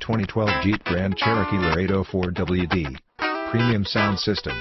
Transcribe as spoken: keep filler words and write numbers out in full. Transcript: twenty twelve Jeep Grand Cherokee Laredo four W D. Premium sound system.